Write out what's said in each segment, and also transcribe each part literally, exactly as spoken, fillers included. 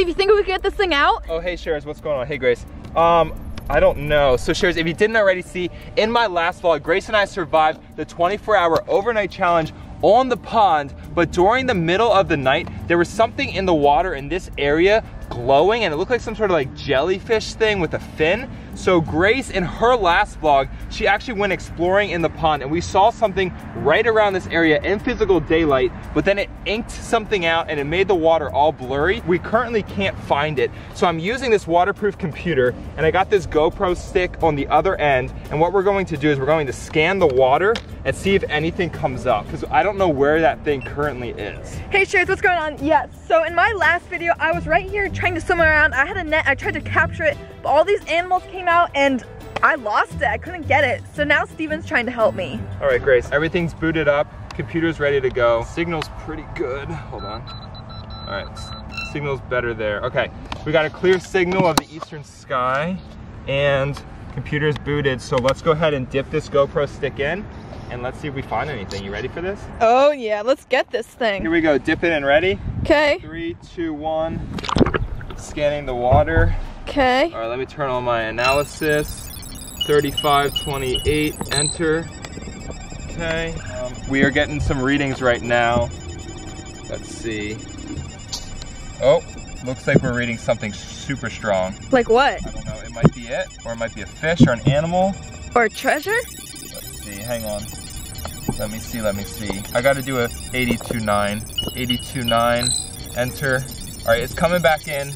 Steve, you think we could get this thing out? Oh, hey, Sharers, what's going on? Hey, Grace. Um, I don't know. So, Sharers, if you didn't already see, in my last vlog, Grace and I survived the twenty-four hour overnight challenge on the pond, but during the middle of the night, there was something in the water in this area glowing, and it looked like some sort of like jellyfish thing with a fin. So Grace, in her last vlog, she actually went exploring in the pond, and we saw something right around this area in physical daylight, but then it inked something out and it made the water all blurry. We currently can't find it. So I'm using this waterproof computer, and I got this GoPro stick on the other end, and what we're going to do is we're going to scan the water and see if anything comes up, because I don't know where that thing currently is. Hey Sharers, what's going on? Yes, so in my last video, I was right here trying to swim around. I had a net, I tried to capture it, but all these animals came out and I lost it, I couldn't get it. So now Steven's trying to help me. All right, Grace, everything's booted up, computer's ready to go. Signal's pretty good, hold on. All right, signal's better there. Okay, we got a clear signal of the eastern sky and computer's booted, so let's go ahead and dip this GoPro stick in and let's see if we find anything. You ready for this? Oh yeah, let's get this thing. Here we go, dip it in, ready? Okay. Three, two, one. Scanning the water. Okay. All right, let me turn on my analysis. thirty-five twenty-eight, enter. Okay. Um, we are getting some readings right now. Let's see. Oh, looks like we're reading something super strong. Like what? I don't know, it might be it, or it might be a fish or an animal. Or a treasure? Let's see, hang on. Let me see, let me see. I gotta do a eighty-two nine. eighty-two nine, enter. All right, it's coming back in.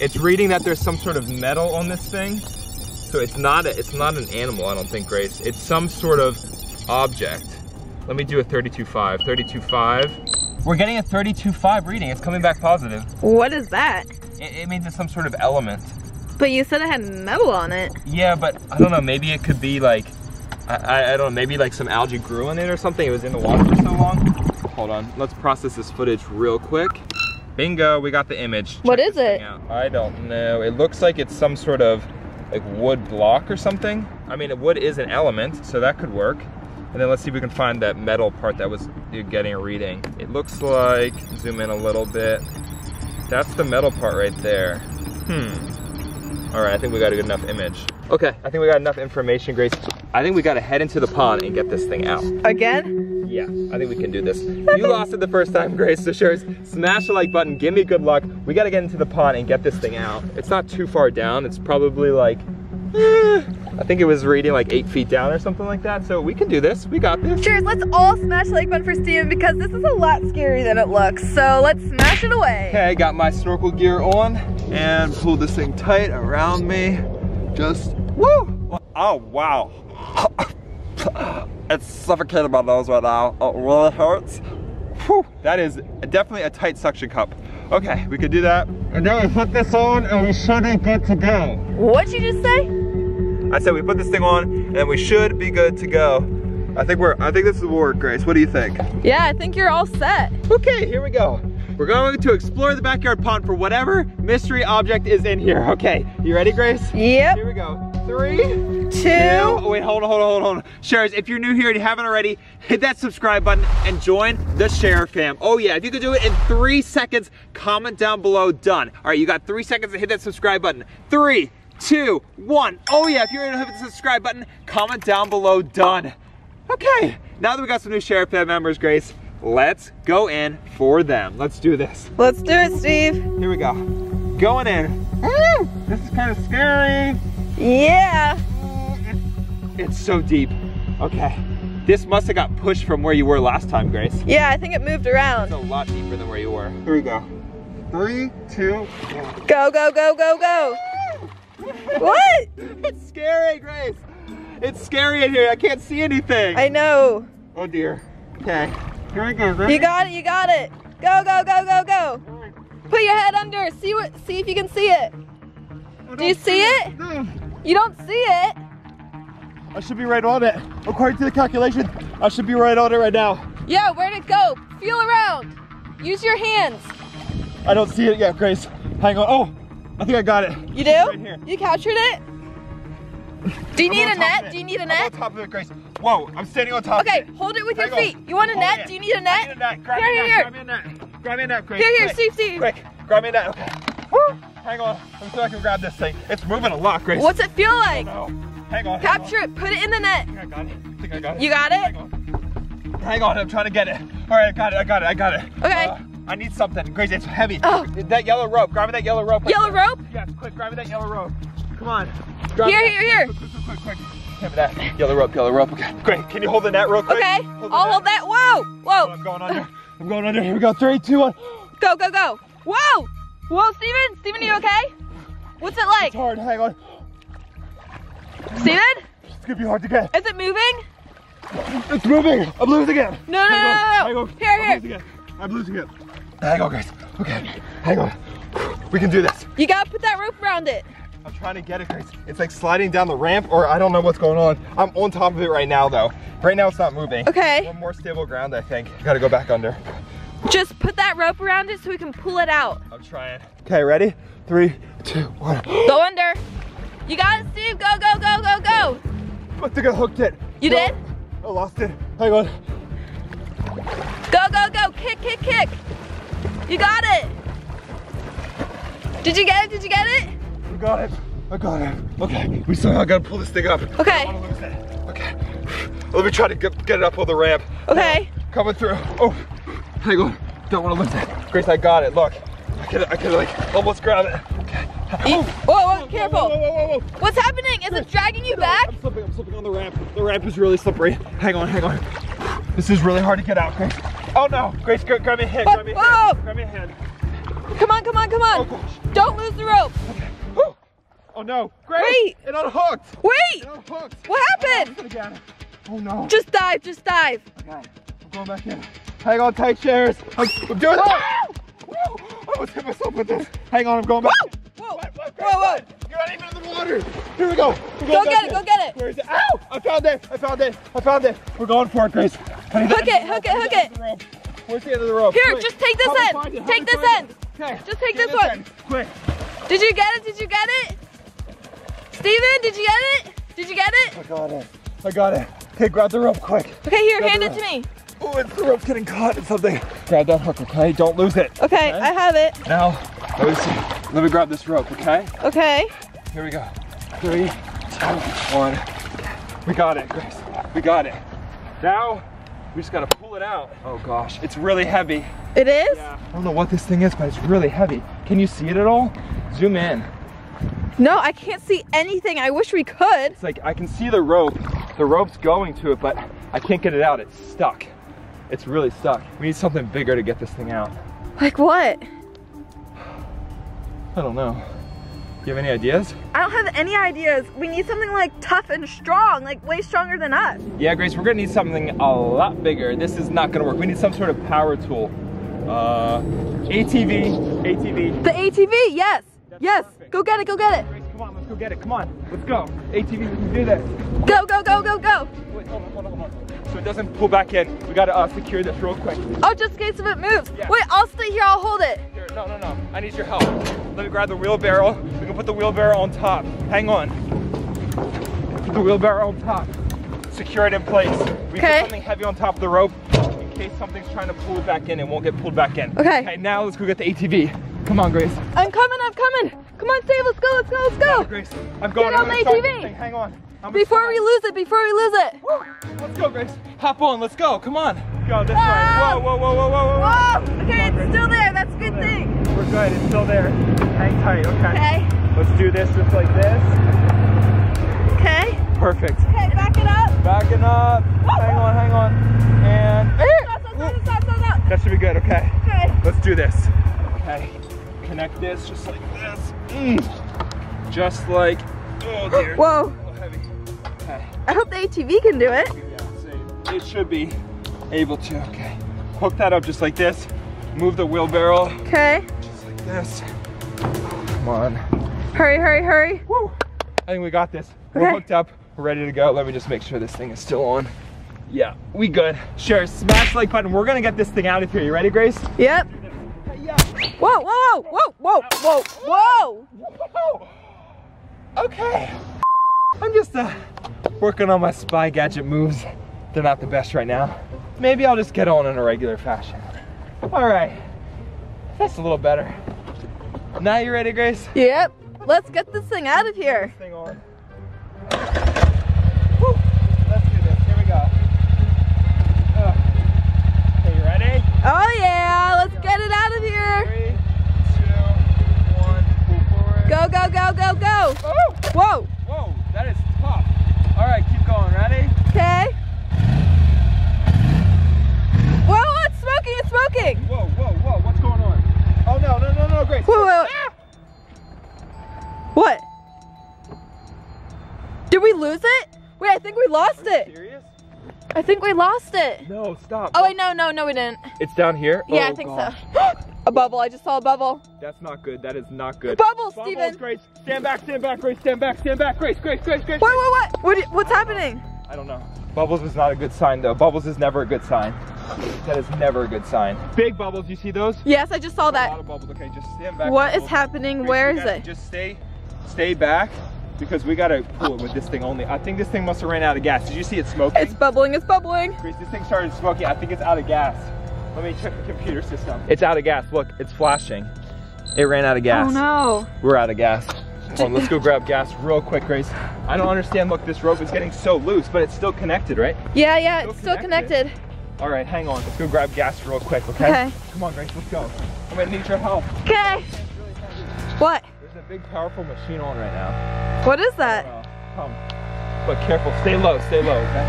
It's reading that there's some sort of metal on this thing. So it's not a, it's not an animal, I don't think, Grace. It's some sort of object. Let me do a thirty-two five, thirty-two five. We're getting a thirty-two five reading. It's coming back positive. What is that? It, it means it's some sort of element. But you said it had metal on it. Yeah, but I don't know, maybe it could be like, I, I don't know, maybe like some algae grew in it or something. It was in the water for so long. Hold on, let's process this footage real quick. Bingo, we got the image. Check what is it? I don't know. It looks like it's some sort of like wood block or something. I mean, wood is an element, so that could work. And then let's see if we can find that metal part that was getting a reading. It looks like, zoom in a little bit. That's the metal part right there. Hmm. All right, I think we got a good enough image. Okay, I think we got enough information, Grace. I think we gotta head into the pond and get this thing out. Again? Yeah, I think we can do this. You lost it the first time, Grace, so Sharers, smash the like button, give me good luck. We gotta get into the pond and get this thing out. It's not too far down, it's probably like, eh, I think it was reading like eight feet down or something like that, so we can do this, we got this. Sharers, let's all smash the like button for Steven because this is a lot scarier than it looks, so let's smash it away. Okay, I got my snorkel gear on and pull this thing tight around me. Just, woo! Oh, wow. It's suffocating my nose right now. It really hurts. Whew, that is definitely a tight suction cup. Okay, we could do that. And then we put this on and we should be good to go. What'd you just say? I said we put this thing on and we should be good to go. I think we're, I think this is the word, Grace. What do you think? Yeah, I think you're all set. Okay, here we go. We're going to explore the backyard pond for whatever mystery object is in here. Okay, you ready, Grace? Yep. Here we go. Three, two. Oh, wait, hold on, hold on, hold on. Sharers, if you're new here and you haven't already, hit that subscribe button and join the Share fam. Oh yeah, if you could do it in three seconds, comment down below, done. All right, you got three seconds to hit that subscribe button. Three, two, one. Oh yeah, if you're gonna hit the subscribe button, comment down below, done. Okay, now that we got some new Share fam members, Grace, let's go in for them. Let's do this. Let's do it, Steve. Here we go. Going in. Woo! This is kind of scary. Yeah. It's so deep. Okay. This must have got pushed from where you were last time, Grace. Yeah, I think it moved around. It's a lot deeper than where you were. Here we go. Three, two, one. Go, go, go, go, go. What? It's scary, Grace. It's scary in here. I can't see anything. I know. Oh dear. Okay. Here we go. Ready? You got it. You got it. Go, go, go, go, go. Put your head under. See what? See if you can see it. Do you see it? No. You don't see it. I should be right on it. According to the calculation, I should be right on it right now. Yeah, where'd it go? Feel around. Use your hands. I don't see it yet, Grace. Hang on. Oh, I think I got it. You do? Right here. You captured it? Do you I'm need a net? Do you need a net? I'm on top of it, Grace. Whoa, I'm standing on top okay, of it. Okay, hold it with Hang your feet. On. You want a hold net? It. Do you need a net? I need a net. Grab here, me a net. Grab me a net. Grab me a net, Grace. Here, here, Steve, Steve. Quick, grab me a net. Okay. Woo! Hang on, I'm so I can grab this thing. It's moving a lot, Grace. What's it feel like? Oh, no. Hang on. Capture hang on. it, put it in the net. I think I got it. I think I got it. You got it? Hang on. Hang on, I'm trying to get it. All right, I got it, I got it, I got it. Okay. Uh, I need something, Grace, it's heavy. Oh. That yellow rope, grab me that yellow rope. Yellow there. rope? Yes, quick, grab me that yellow rope. Come on. Grab here, here, here. Quick, quick, quick, quick. Give me that yellow rope, yellow rope. Okay, great. Can you hold the net real quick? Okay, hold I'll net. hold that. Whoa, whoa. Oh, I'm going under. I'm going under. Here we go. Three, two, one. Go, go, go. Whoa, whoa, Stephen. Stephen, are you okay? What's it like? It's hard. Hang on. Stephen? It's gonna be hard to get. Is it moving? It's moving. I'm losing it. No, no, hang no, no, no. Here, I'm here. Losing it. I'm losing it. Hang on, guys. Okay, hang on. We can do this. You gotta put that rope around it. I'm trying to get it, Grace. It's like sliding down the ramp, or I don't know what's going on. I'm on top of it right now, though. Right now, it's not moving. Okay. One more stable ground, I think. Got to go back under. Just put that rope around it so we can pull it out. I'm trying. Okay, ready? Three, two, one. Go under. You got it, Steve. Go, go, go, go, go. I think I hooked it. You no, did? I lost it. Hang on. Go, go, go. Kick, kick, kick. You got it. Did you get it? Did you get it? I got it. I got it. Okay. We somehow gotta pull this thing up. Okay. I don't wanna lose it. Okay. Let me try to get, get it up on the ramp. Okay. Uh, coming through. Oh, hang on. Don't wanna lose it. Grace, I got it. Look. I could, I could like almost grab it. Okay. Oh. Whoa, whoa, careful. Whoa, whoa, whoa, whoa, whoa. What's happening? Is Grace, it dragging you no, back? I'm slipping, I'm slipping on the ramp. The ramp is really slippery. Hang on, hang on. This is really hard to get out, Grace. Oh no. Grace, grab me a hand. Grab me a hand. Grab me a hand. Come on, come on, come on. Oh, don't lose the rope. Okay. Oh no, Grace, Wait. it unhooked. Wait, it unhooked. What happened? Oh, oh no. Just dive, just dive. Okay, I'm going back in. Hang on tight, Sharers. I'm, I'm doing that. Woo! Woo! I almost hit myself with this. Hang on, I'm going back. Whoa, whoa, what, what, Grace, whoa, whoa. You're not even in the water. Here we go. Go get it, in. go get it. Where is it? Ow, I found it, I found it, I found it. We're going for it, Grace. Hook it, hook it, hook it. Where's the end of the rope? Here, Quick. just take this How end. Take this end. Okay. Just take this one. Quick. Did you get it, did you get it? Stephen, did you get it? Did you get it? I got it. I got it. Okay, grab the rope quick. Okay, here, grab hand it to me. Oh, it's the rope's getting caught in something. Grab that hook, okay? Don't lose it. Okay, okay? I have it. Now, let me see. Let me grab this rope, okay? Okay. Here we go. Three, two, one. We got it, Grace. We got it. Now, we just gotta pull it out. Oh gosh, it's really heavy. It is? Yeah. I don't know what this thing is, but it's really heavy. Can you see it at all? Zoom in. No, I can't see anything. I wish we could. It's like I can see the rope. The rope's going to it, but I can't get it out. It's stuck. It's really stuck. We need something bigger to get this thing out. Like what? I don't know. Do you have any ideas? I don't have any ideas. We need something like tough and strong, like way stronger than us. Yeah, Grace, we're gonna need something a lot bigger. This is not gonna work. We need some sort of power tool. Uh, A T V, A T V. The A T V, yes. Yes, perfect. Go get it, go get it. Grace, come on, let's go get it, come on. Let's go. A T V, we can do this. Go, go, go, go, go. Wait, hold on, hold on, hold on. So it doesn't pull back in. We gotta uh, secure this real quick. Oh, just in case if it moves. Yeah. Wait, I'll stay here, I'll hold it. Here, no, no, no, I need your help. Let me grab the wheelbarrow. We can put the wheelbarrow on top. Hang on. Put the wheelbarrow on top. Secure it in place. We okay. put something heavy on top of the rope in case something's trying to pull it back in and won't get pulled back in. Okay. Okay, now let's go get the A T V. Come on, Grace. I'm coming, I'm coming. Come on, Steve, let's go, let's go, let's go. Got it, Grace. I'm going on the A T V. Hang on. I'm before we lose it, before we lose it. Woo. Let's go, Grace. Hop on, let's go, come on. Go this ah. way. Whoa, whoa, whoa, whoa, whoa, whoa. Whoa. Okay, on, it's still there, that's a good there. thing. We're good, it's still there. Hang tight, okay. Okay. Let's do this just like this. Okay. Perfect. Okay, back it up. Backing up. Woo. Hang on, hang on. And. Stop, stop, stop, stop, stop, stop. That should be good, okay. Okay. Let's do this. Okay. Connect this just like this. Mm. Just like, oh dear. Whoa. A little heavy. Okay. I hope the A T V can do it. Yeah, it should be able to. Okay. Hook that up just like this. Move the wheelbarrow. Okay. Just like this. Come on. Hurry, hurry, hurry. Woo. I think we got this. Okay. We're hooked up. We're ready to go. Let me just make sure this thing is still on. Yeah, we good. Share, smash the like button. We're gonna get this thing out of here. You ready, Grace? Yep. Whoa, whoa, whoa, whoa, whoa, whoa, whoa. Okay. I'm just uh, working on my spy gadget moves. They're not the best right now. Maybe I'll just get on in a regular fashion. All right. That's a little better. Now you ready, Grace? Yep. Let's get this thing out of here. Get this thing on. Woo. Let's do this. Here we go. Uh, okay, you ready? Oh yeah. Let's go. Get it out of here. Three, two, one, forward. Go, go, go, go, go. Oh. Whoa. Whoa. That is tough. All right, keep going. Ready? Okay. Whoa, whoa, it's smoking, it's smoking. Whoa, whoa, whoa, what's going on? Oh, no, no, no, no, Grace. Whoa, whoa. Ah! What? Did we lose it? Wait, I think we lost Are it. Are you serious? I think we lost it. No, stop. Oh, wait, no, no, no, we didn't. It's down here? Yeah, oh, I think gosh. so. A bubble, I just saw a bubble. That's not good, that is not good. Bubble, Bubbles, Stephen. Grace, stand back, stand back, Grace, stand back, stand back, Grace, Grace, Grace, Grace. What, what, what? what what's I happening? Know. I don't know. Bubbles is not a good sign though. Bubbles is never a good sign. That is never a good sign. Big bubbles, you see those? Yes, I just saw that. A lot of bubbles, okay, just stand back. What is happening? Grace, Where is it? Just stay, stay back. Because we gotta pull it with this thing only. I think this thing must have ran out of gas. Did you see it smoking? It's bubbling, it's bubbling. Grace, this thing started smoking. I think it's out of gas. Let me check the computer system. It's out of gas, look, it's flashing. It ran out of gas. Oh no. We're out of gas. Hold on, let's go grab gas real quick, Grace. I don't understand, look, this rope is getting so loose, but it's still connected, right? Yeah, yeah, it's still connected. All right, hang on, let's go grab gas real quick, okay? Okay. Come on, Grace, let's go. I'm gonna need your help. Okay. What? There's a big, powerful machine on right now. What is that? Uh, come. But careful. Stay low. Stay low, okay?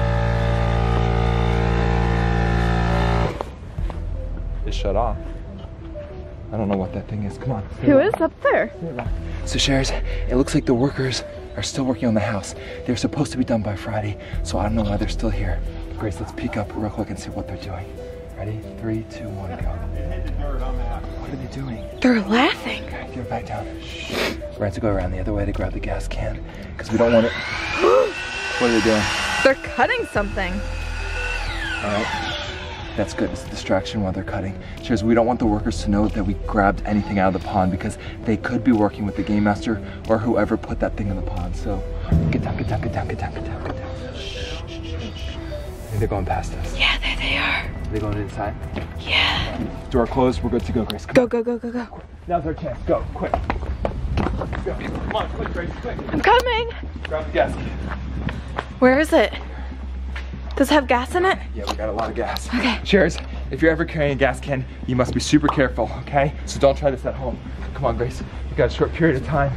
It shut off. I don't know what that thing is. Come on. Who low. is up there? So, Sharers, it looks like the workers are still working on the house. They were supposed to be done by Friday, so I don't know why they're still here. But Grace, let's peek up real quick and see what they're doing. Ready? Three, two, one, go. What are they doing? They're laughing. Okay, get back down. Shh. We're going to go around the other way to grab the gas can because we don't want it. What are they doing? They're cutting something. All right. That's good. It's a distraction while they're cutting. Sharers, we don't want the workers to know that we grabbed anything out of the pond because they could be working with the Game Master or whoever put that thing in the pond. So get down, get down, get down, get down, get down, get down. Shh, shh, shh. I think they're going past us. Yeah, there they are. Are they going inside? Yeah. Door closed, we're good to go, Grace. Come go, on. go, go, go, go. Quick. Now's our chance. Go, quick. Let's go. Come on, quick, Grace, quick. I'm coming. Grab the gas can. Where is it? Does it have gas in it? Yeah, we got a lot of gas. Okay. Sharers, if you're ever carrying a gas can, you must be super careful, okay? So don't try this at home. Come on, Grace. We've got a short period of time.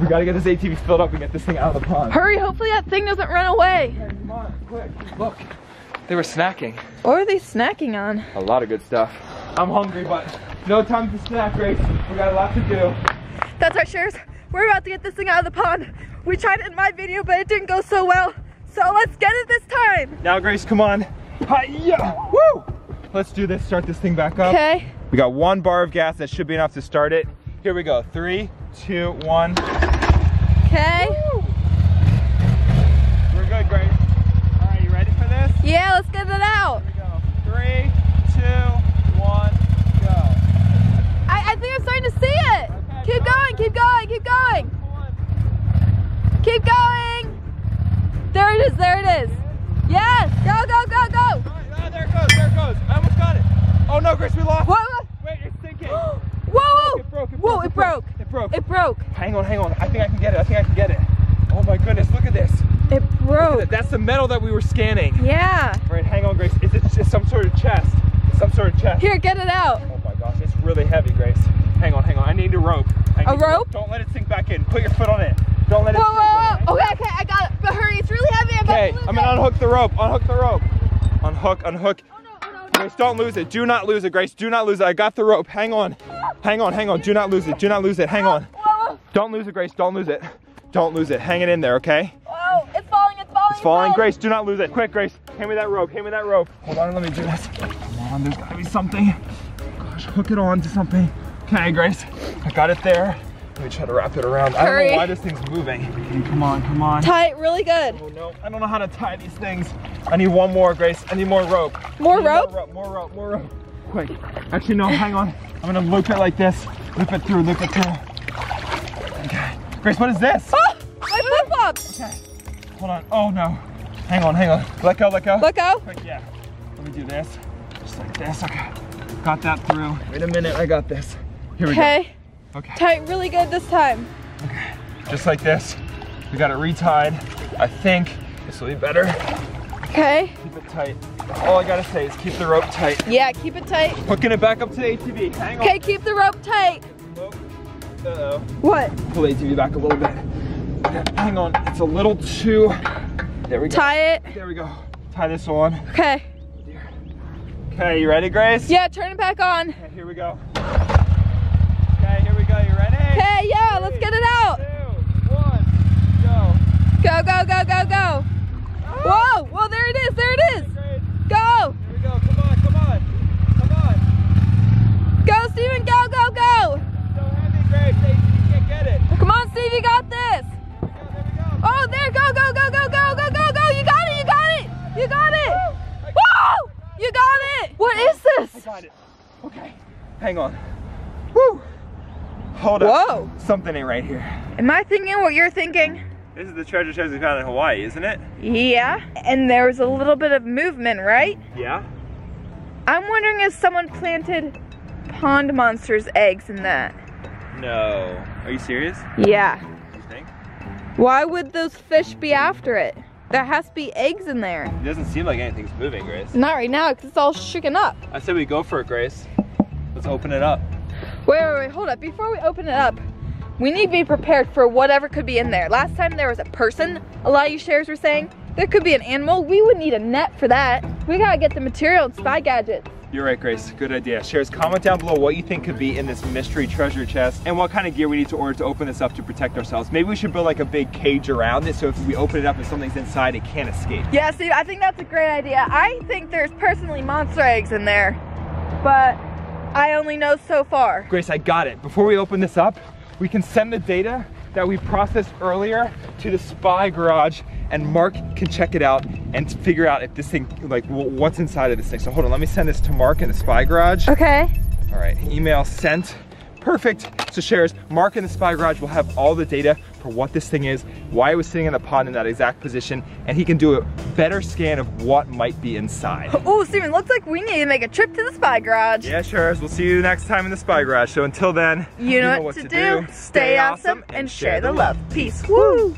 We gotta get this A T V filled up and get this thing out of the pond. Hurry, hopefully that thing doesn't run away. Okay, come on, quick. Look. They were snacking. What are they snacking on? A lot of good stuff. I'm hungry, but no time to snack, Grace. We got a lot to do. That's right, Sharers. We're about to get this thing out of the pond. We tried it in my video, but it didn't go so well. So let's get it this time. Now, Grace, come on. Hi-ya! Woo! Let's do this. Start this thing back up. Okay. We got one bar of gas. That should be enough to start it. Here we go. Three, two, one. Okay. Woo! We're good, Grace. Yeah, let's get it out. Here we go. Three, two, one, go. I, I think I'm starting to see it. Okay, keep going, keep going, keep going. Keep going. There it is, there it is. Yes, go, go, go, go. Oh, there it goes, there it goes. I almost got it. Oh no, Grace, we lost. Whoa, whoa. Wait, it's sinking. Whoa, whoa. It broke, it broke, whoa, it, it broke. broke. It broke. It broke. Hang on, hang on. I think I can get it, I think I can get it. Oh my goodness, look at this. It broke. That's the metal that we were scanning. Yeah. All right, hang on, Grace. Is it just some sort of chest? It's some sort of chest. Here, get it out. Oh my gosh, it's really heavy, Grace. Hang on, hang on. I need a rope. I a need rope? A, don't let it sink back in. Put your foot on it. Don't let whoa, it sink back in. Whoa, whoa, whoa. Okay, okay, I got it. But hurry, it's really heavy. I'm okay, about to lose I'm gonna it. unhook the rope. Unhook the rope. Unhook, unhook. Oh, no, oh, no, no. Grace, don't lose it. Do not lose it, Grace. Do not lose it. I got the rope. Hang on. Hang on, hang on. Do not lose it. Do not lose it. Hang on. Whoa. Don't lose it, Grace. Don't lose it. Don't lose it. Hang it in there, okay? Whoa, it's falling, it's falling, it's falling. Grace, do not lose it. Quick, Grace, hand me that rope, hand me that rope. Hold on, let me do this. Come on, there's gotta be something. Gosh, hook it on to something. Okay, Grace, I got it there. Let me try to wrap it around. Hurry. I don't know why this thing's moving. Come on, come on. Tie it really good. Oh no, I don't know how to tie these things. I need one more, Grace. I need more rope. More rope? More rope, more rope, more rope. Quick, actually no, hang on. I'm gonna loop it like this. Loop it through, loop it through. Okay. Grace, what is this? Oh, my flip-flops! Okay, hold on. Oh no. Hang on, hang on. Let go, let go. Let go? Quick, yeah. Let me do this. Just like this, okay. Got that through. Wait a minute, I got this. Here we go. Okay. Okay. Tie it really good this time. Okay. Just like this. We got it retied. I think this will be better. Okay. Keep it tight. All I gotta say is keep the rope tight. Yeah, keep it tight. Hooking it back up to the A T V. Hang on. Okay, keep the rope tight. Uh-oh. What? Pull the A T V back a little bit. Hang on, it's a little too... There we go. Tie it. There we go. Tie this on. Okay. Okay, you ready, Grace? Yeah, turn it back on. Okay, here we go. Okay, here we go. You ready? Okay, yeah, Three, let's get it out. Two, one, go. Go, go, go, go, go. Whoa, whoa, there it is, there it is. Go. Here we go, come on, come on, come on. Go, Stephen, go, go, go. So heavy, Grace, you can't get it. Come on, Steve, you got this. There we go, there we go. Oh, there, go, go, go, go, go, go, go, go. You got it, you got it, you got it. Whoa, you got it. What is this? I got it. Okay, hang on. Woo. Hold up. Whoa. Something ain't right here. Am I thinking what you're thinking? This is the treasure chest we found in Hawaii, isn't it? Yeah, and there was a little bit of movement, right? Yeah. I'm wondering if someone planted pond monster's eggs in that. No. Are you serious? Yeah. You think? Why would those fish be after it? There has to be eggs in there. It doesn't seem like anything's moving, Grace. Not right now, because it's all shaken up. I said we go for it, Grace. Let's open it up. Wait, wait, wait, hold up. Before we open it up, we need to be prepared for whatever could be in there. Last time there was a person, a lot of you sharers were saying. There could be an animal. We would need a net for that. We gotta get the material and spy gadgets. You're right, Grace, good idea. Sharers, comment down below what you think could be in this mystery treasure chest and what kind of gear we need to order to open this up to protect ourselves. Maybe we should build like a big cage around it so if we open it up and something's inside, it can't escape. Yeah, Steve, I think that's a great idea. I think there's personally monster eggs in there, but I only know so far. Grace, I got it. Before we open this up, we can send the data that we processed earlier to the Spy Garage and Mark can check it out and figure out if this thing, like what's inside of this thing. So hold on, let me send this to Mark in the Spy Garage. Okay. All right, email sent. Perfect. So Sharers, Mark in the Spy Garage will have all the data for what this thing is, why it was sitting in the pond in that exact position, and he can do a better scan of what might be inside. Oh, Stephen, looks like we need to make a trip to the Spy Garage. Yeah, Sharers, we'll see you next time in the Spy Garage. So until then, you know, you know what, what to, to do. do. Stay awesome and, and share the love. love. Peace. Woo!